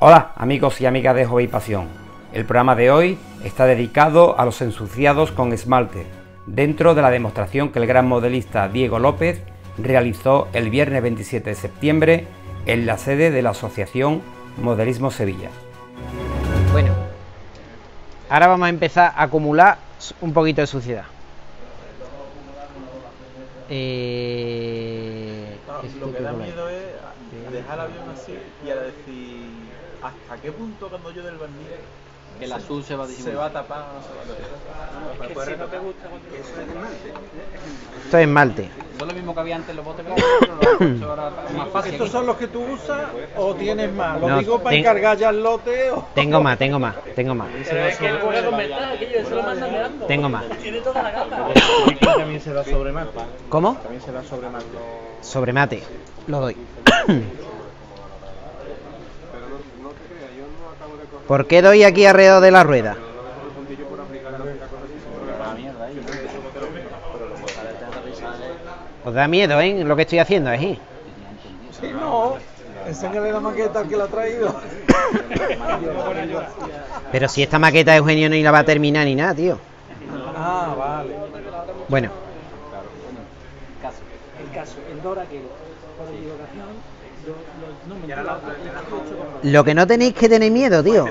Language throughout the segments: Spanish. Hola amigos y amigas de Hobby Pasión. El programa de hoy está dedicado a los ensuciados con esmalte, dentro de la demostración que el gran modelista Diego López realizó el viernes 27 de septiembre en la sede de la Asociación Modelismo Sevilla. Bueno, ahora vamos a empezar a acumular un poquito de suciedad. Lo que da miedo es a dejar el avión así y ahora decir hasta qué punto cuando yo del barniz que el azul se va a disimular, se va a tapar, no se va a tapar. Es que si no te gusta, eso es esmalte. Esto es esmalte. No es lo mismo que había antes los botes blancos, pero los ahora más fácil. ¿Estos son los que tú usas o tienes más? Lo no, digo para encargar ya el lote. O... Tengo más. Pero es que el juego con metal, que yo se lo mando mirando. Tengo más. Tiene toda la gata. También se da sobremate. ¿Cómo? También se da sobremate. Sobremate. Lo doy. ¿Por qué doy aquí alrededor de la rueda? Os da miedo, ¿eh? Lo que estoy haciendo, ¿eh? Sí, no. Enséñale la maqueta que la ha traído. Pero si esta maqueta de Eugenio ni la va a terminar ni nada, tío. Ah, vale. Bueno. El caso, el Dora que por equivocación... Lo que no tenéis que tener miedo, tío.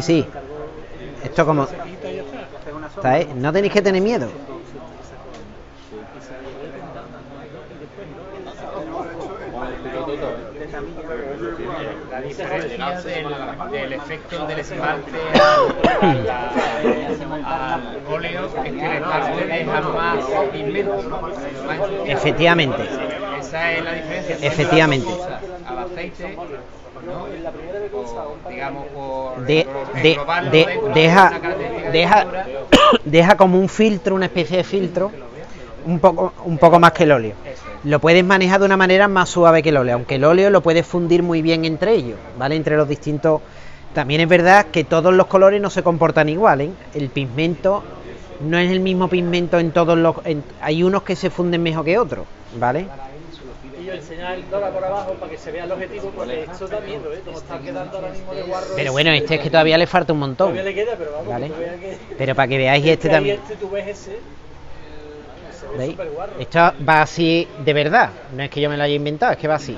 Sí. Esto como... ¿Sabes? No tenéis que tener miedo. El efecto del esmalte al óleo es que el esmalte deja más pigmento. Efectivamente. Esa es la diferencia. Efectivamente. Al aceite, ¿no? Digamos por deja como un filtro, una especie de filtro, un poco más que el óleo. Lo puedes manejar de una manera más suave que el óleo, aunque el óleo lo puedes fundir muy bien entre ellos, ¿vale? Entre los distintos. También es verdad que todos los colores no se comportan iguales, ¿eh? El pigmento no es el mismo pigmento en todos los. Hay unos que se funden mejor que otros, ¿vale? Y yo enseñar el dólar por abajo para que se vea el objetivo, porque eso da miedo, ¿eh? Como está quedando ahora mismo de guarro. Pero bueno, este es que todavía le falta un montón. Todavía le queda, pero vamos, ¿vale? Pero para que veáis este también. Este tú ves ese. ¿Veis? Esto va así de verdad, no es que yo me lo haya inventado, es que va así,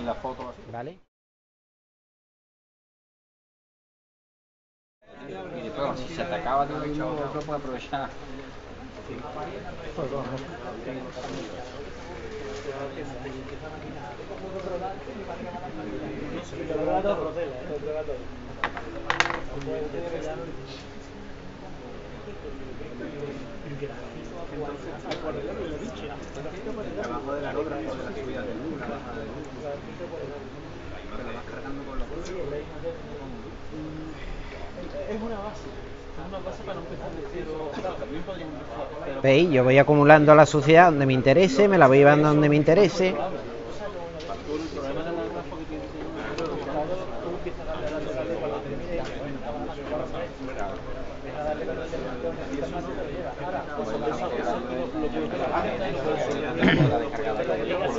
¿vale? Y de todo, si se atacaba de un bicho a otro, puede aprovechar. Veis, yo voy acumulando la suciedad donde me interese, me la voy llevando donde me interese.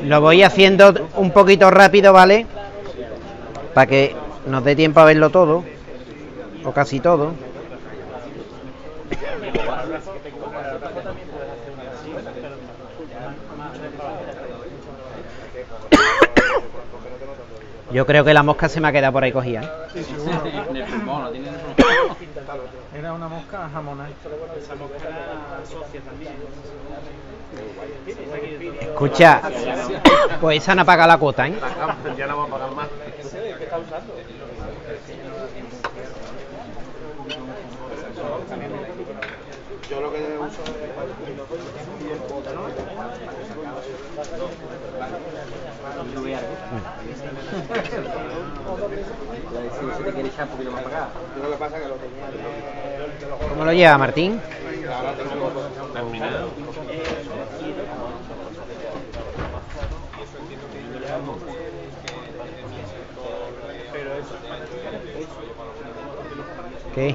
Lo voy haciendo un poquito rápido, ¿vale? Para que nos dé tiempo a verlo todo, o casi todo. Yo creo que la mosca se me ha quedado por ahí cogida, ¿eh? Era una mosca jamona. Esa mosca socia también. Escucha, pues esa no ha pagado la cuota, ¿eh? Ya no va a pagar más. ¿Qué está usando? Yo lo que uso es el cuota, ¿no? ¿Cómo lo lleva, Martín? ¿Qué?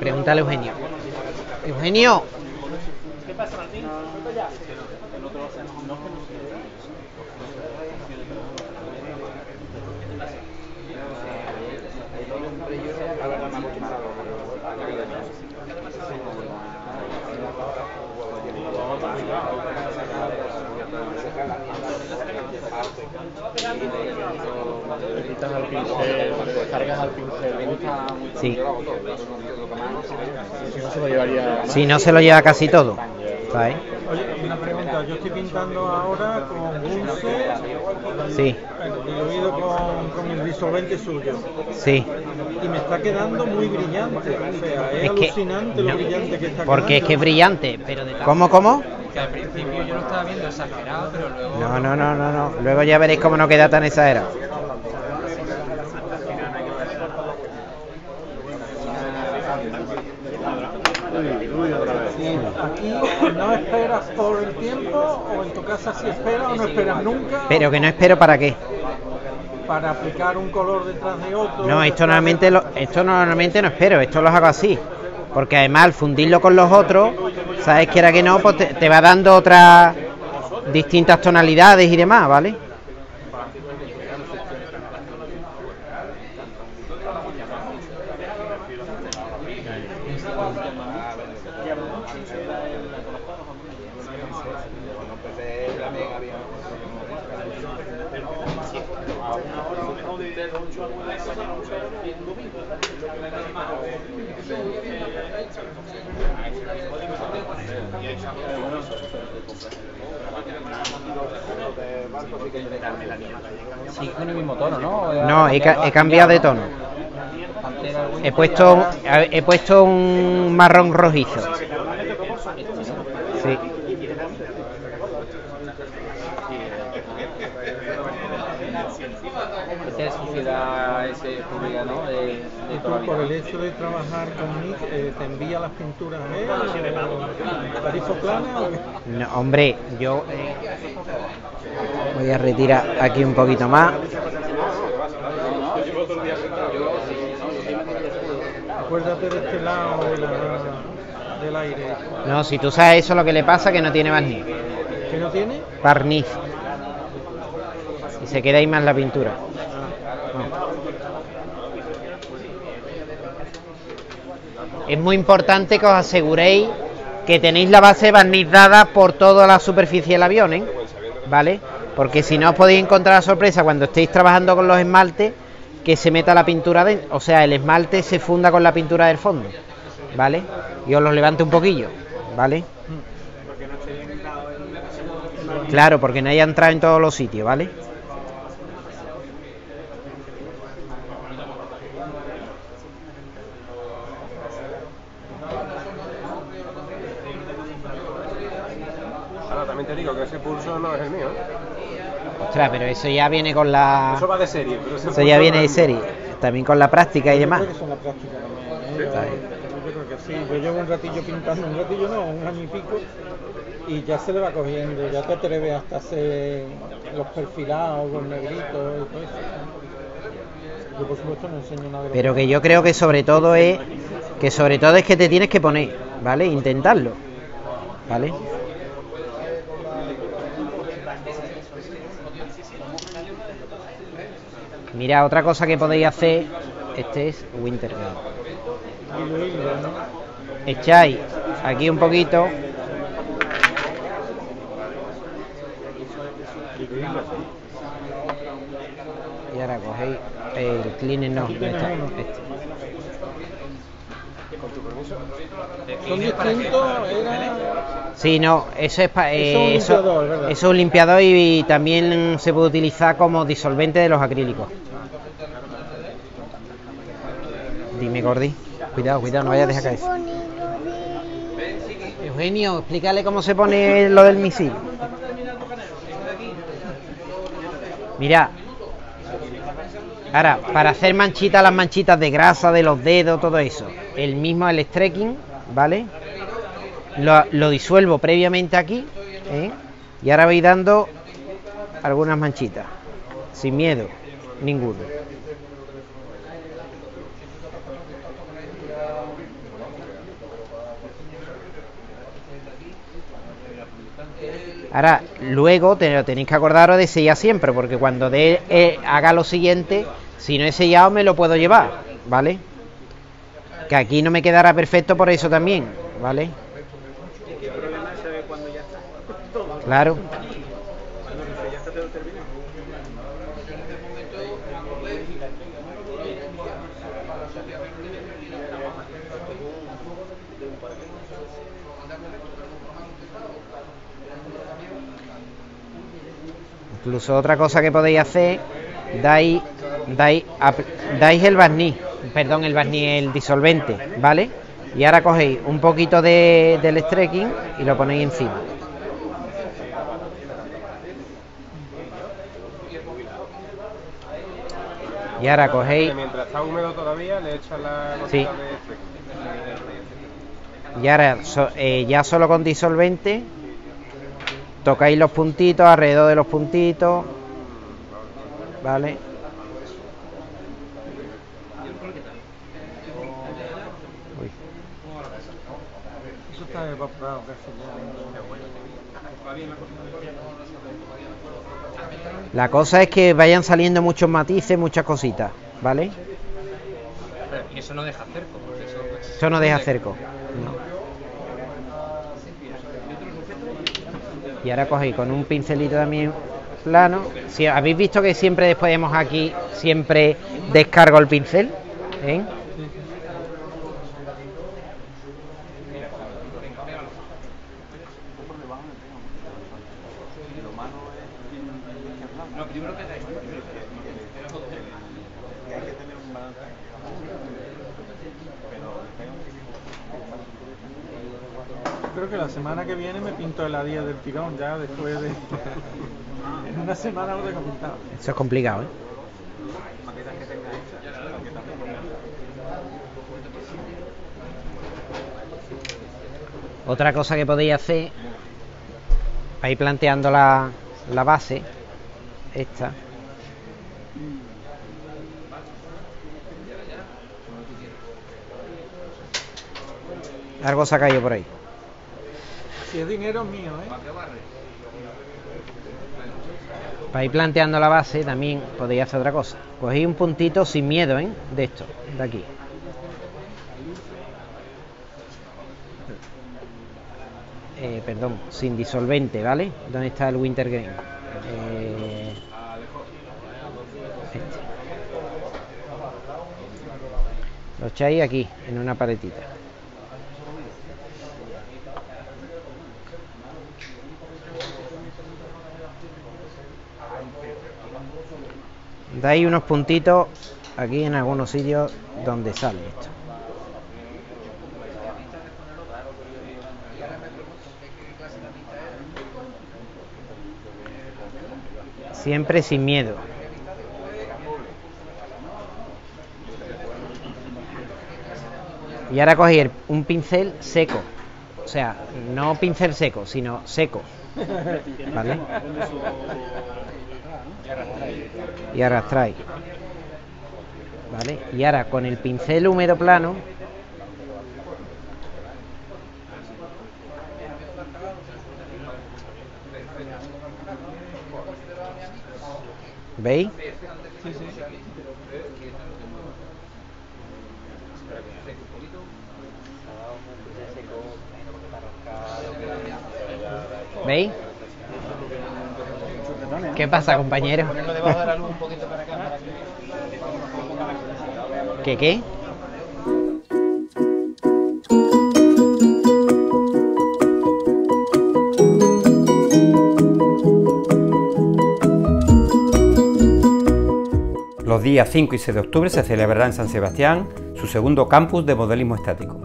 Pregúntale a Eugenio. Eugenio. ¿Qué pasa, Martín? Quitas al pincel, cargas al pincel. Sí. Si no se lo llevaría. Si no se lo lleva casi todo. Oye, una pregunta. Yo estoy pintando ahora con Bunso. Sí. Diluido con el disolvente suyo. Sí. Y me está quedando muy brillante. O sea, es alucinante lo brillante que está. Porque es que es brillante, pero de ¿Cómo? Que al principio yo lo estaba viendo exagerado, pero luego... No. Luego ya veréis cómo no queda tan exagerado. ¿Y no esperas por el tiempo? ¿O en tu casa sí esperas o no esperas nunca? ¿Pero que no espero para qué? Para aplicar un color detrás de otro... No, esto normalmente no espero, esto los hago así. Porque además al fundirlo con los otros, sabes que era que no, pues te va dando otras distintas tonalidades y demás, ¿vale? Sí, con el mismo tono, ¿no? No, he cambiado de tono. He puesto un marrón rojizo. Sí. Esa suciedad es pública, ¿no? Por el hecho de trabajar con Nick, ¿te envía las pinturas de tarifa plana? No, hombre, yo... voy a retirar aquí un poquito más. Acuérdate de este lado del aire. No, si tú sabes eso, lo que le pasa que no tiene barniz. ¿Que no tiene? Barniz. Y se queda ahí más la pintura. Es muy importante que os aseguréis que tenéis la base barnizada por toda la superficie del avión, ¿eh? ¿Vale? Porque si no os podéis encontrar la sorpresa cuando estéis trabajando con los esmaltes, que se meta la pintura dentro, o sea, el esmalte se funda con la pintura del fondo, ¿vale? Y os los levante un poquillo, ¿vale? Claro, porque no haya entrado en todos los sitios, ¿vale? Te digo que ese pulso no es el mío. Ostras, pero eso ya viene con la... Eso va de serie. Pero eso ya viene de serie. También con la práctica y demás. Yo creo que son la práctica también, yo creo que sí. Yo llevo un ratillo pintando, un ratillo no, un año y pico. Y ya se le va cogiendo, ya te atreves hasta hacer los perfilados, los negritos y todo eso. Yo por supuesto no enseño nada. Pero que yo creo que sobre todo es que te tienes que poner, ¿vale? Intentarlo, ¿vale? Mira, otra cosa que podéis hacer, este es Wintergreen. Echáis aquí un poquito. Y ahora cogéis el Clean and all. ¿Son distintos? Sí, no, eso es para... eso es un limpiador y también se puede utilizar como disolvente de los acrílicos. Dime, Gordi. Cuidado, no vayas a dejar caer. Eugenio, explícale cómo se pone lo del misil. Mira. Ahora, para hacer manchitas, las manchitas de grasa, de los dedos, todo eso. El stretching, ¿vale? Lo disuelvo previamente aquí, ¿eh? Y ahora voy dando algunas manchitas. Sin miedo, ninguno. Ahora, luego tenéis que acordaros de sellar siempre, porque cuando haga lo siguiente, si no he sellado me lo puedo llevar, ¿vale? Que aquí no me quedará perfecto por eso también, ¿vale? Claro. Incluso otra cosa que podéis hacer, dais el barniz, perdón, el disolvente, ¿vale? Y ahora cogéis un poquito del stretching y lo ponéis encima. Y ahora cogéis... Mientras está húmedo todavía le echas la... Sí. Y ahora ya solo con disolvente... Tocáis los puntitos, alrededor de los puntitos, ¿vale? Uy. La cosa es que vayan saliendo muchos matices, muchas cositas, ¿vale? Y eso no deja cerco. Eso no deja cerco. No. Y ahora cogéis con un pincelito también plano. Si habéis visto que siempre después vemos aquí, siempre descargo el pincel, ¿eh? Creo que la semana que viene me pinto heladillas del tirón, ya después de... En una semana lo tengo pintado. Eso es complicado, ¿eh? Otra cosa que podéis hacer, vais planteando la base, esta. Algo se ha caído por ahí. Si es dinero mío, ¿eh? Para ir planteando la base también podéis hacer otra cosa. Cogéis un puntito sin miedo, ¿eh? De esto, de aquí. Perdón, sin disolvente, ¿vale? ¿Dónde está el Wintergreen? Lo echáis aquí, en una paletita. Dais unos puntitos aquí en algunos sitios donde sale esto. Siempre sin miedo. Y ahora cogéis un pincel seco. O sea, no pincel seco, sino seco. ¿Vale? Y arrastráis, ¿vale? Y ahora con el pincel húmedo plano ¿veis? Sí, sí. ¿Veis? ¿Qué pasa, compañero? ¿Qué? Los días 5 y 6 de octubre se celebrará en San Sebastián su segundo campus de modelismo estático.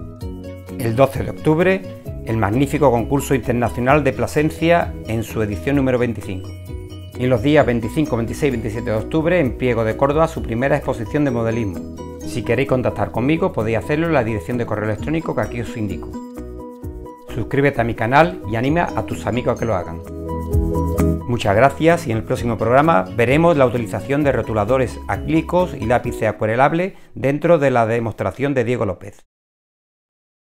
El 12 de octubre, el magnífico concurso internacional de Plasencia en su edición número 25. Y los días 25, 26 y 27 de octubre en Priego de Córdoba su primera exposición de modelismo. Si queréis contactar conmigo podéis hacerlo en la dirección de correo electrónico que aquí os indico. Suscríbete a mi canal y anima a tus amigos a que lo hagan. Muchas gracias y en el próximo programa veremos la utilización de rotuladores acrílicos y lápices acuarelables dentro de la demostración de Diego López.